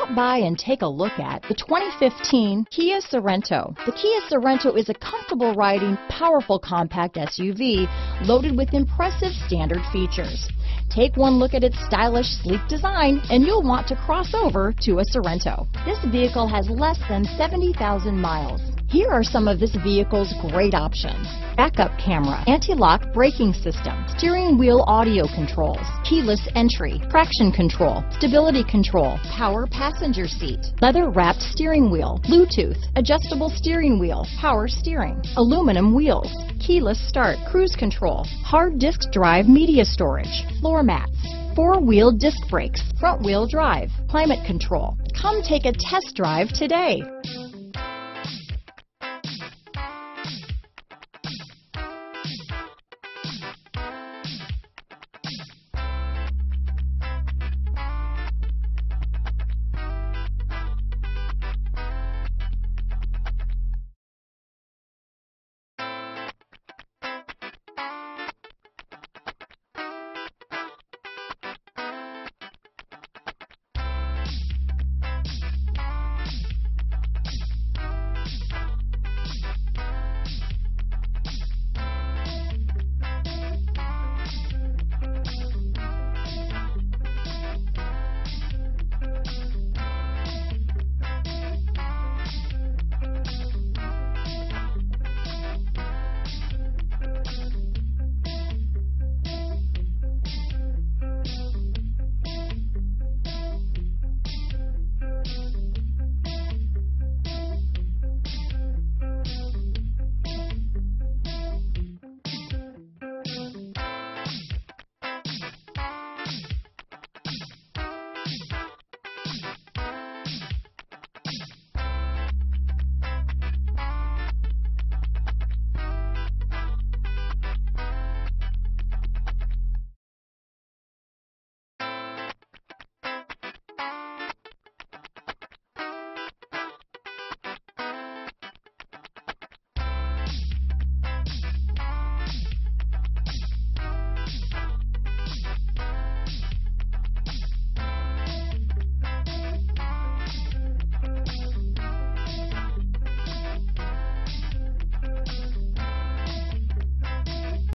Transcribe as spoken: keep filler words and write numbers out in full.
Stop by and take a look at the twenty fifteen Kia Sorento. The Kia Sorento is a comfortable riding, powerful compact S U V loaded with impressive standard features. Take one look at its stylish, sleek design and you'll want to cross over to a Sorento. This vehicle has less than seventy thousand miles. Here are some of this vehicle's great options: backup camera, anti-lock braking system, steering wheel audio controls, keyless entry, traction control, stability control, power passenger seat, leather-wrapped steering wheel, Bluetooth, adjustable steering wheel, power steering, aluminum wheels, keyless start, cruise control, hard disk drive media storage, floor mats, four-wheel disc brakes, front-wheel drive, climate control. Come take a test drive today.